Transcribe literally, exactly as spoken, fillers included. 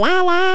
la la.